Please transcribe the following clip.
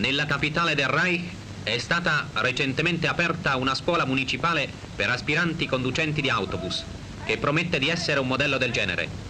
Nella capitale del Reich è stata recentemente aperta una scuola municipale per aspiranti conducenti di autobus, che promette di essere un modello del genere.